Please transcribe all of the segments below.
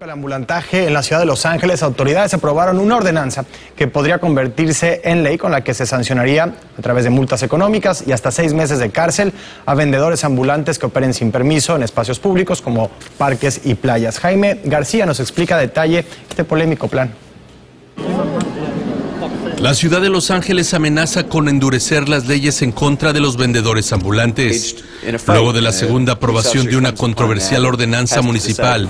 El ambulantaje en la ciudad de Los Ángeles, autoridades aprobaron una ordenanza que podría convertirse en ley con la que se sancionaría a través de multas económicas y hasta 6 meses de cárcel a vendedores ambulantes que operen sin permiso en espacios públicos como parques y playas. Jaime García nos explica a detalle este polémico plan. La ciudad de Los Ángeles amenaza con endurecer las leyes en contra de los vendedores ambulantes, luego de la segunda aprobación de una controversial ordenanza municipal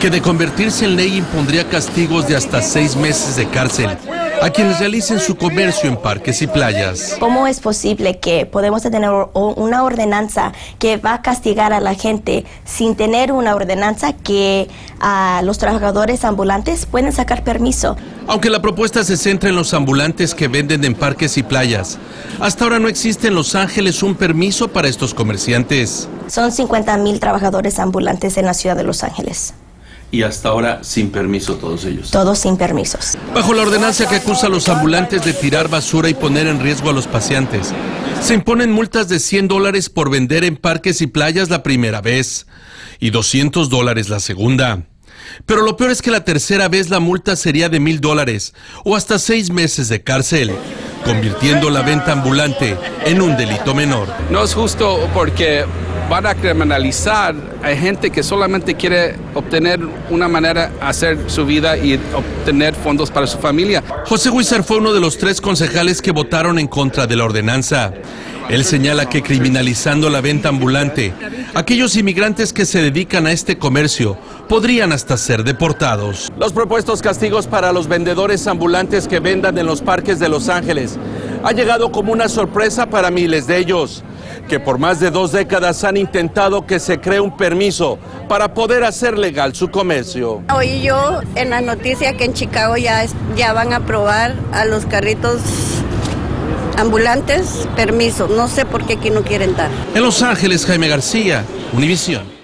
que de convertirse en ley impondría castigos de hasta 6 meses de cárcel a quienes realicen su comercio en parques y playas. ¿Cómo es posible que podemos tener una ordenanza que va a castigar a la gente sin tener una ordenanza que los trabajadores ambulantes pueden sacar permiso? Aunque la propuesta se centra en los ambulantes que venden en parques y playas, hasta ahora no existe en Los Ángeles un permiso para estos comerciantes. Son 50,000 trabajadores ambulantes en la ciudad de Los Ángeles. Y hasta ahora sin permiso todos ellos. Todos sin permisos. Bajo la ordenanza que acusa a los ambulantes de tirar basura y poner en riesgo a los paseantes, se imponen multas de $100 por vender en parques y playas la primera vez y $200 la segunda. Pero lo peor es que la tercera vez la multa sería de $1,000 o hasta 6 meses de cárcel, convirtiendo la venta ambulante en un delito menor. No es justo porque van a criminalizar a gente que solamente quiere obtener una manera de hacer su vida y obtener fondos para su familia. José Huizar fue uno de los 3 concejales que votaron en contra de la ordenanza. Él señala que criminalizando la venta ambulante, aquellos inmigrantes que se dedican a este comercio podrían hasta ser deportados. Los propuestos castigos para los vendedores ambulantes que vendan en los parques de Los Ángeles ha llegado como una sorpresa para miles de ellos, que por más de 2 décadas han intentado que se cree un permiso para poder hacer legal su comercio. Oí yo en las noticias que en Chicago ya van a aprobar a los carritos ambulantes permiso. No sé por qué aquí no quieren dar. En Los Ángeles, Jaime García, Univisión.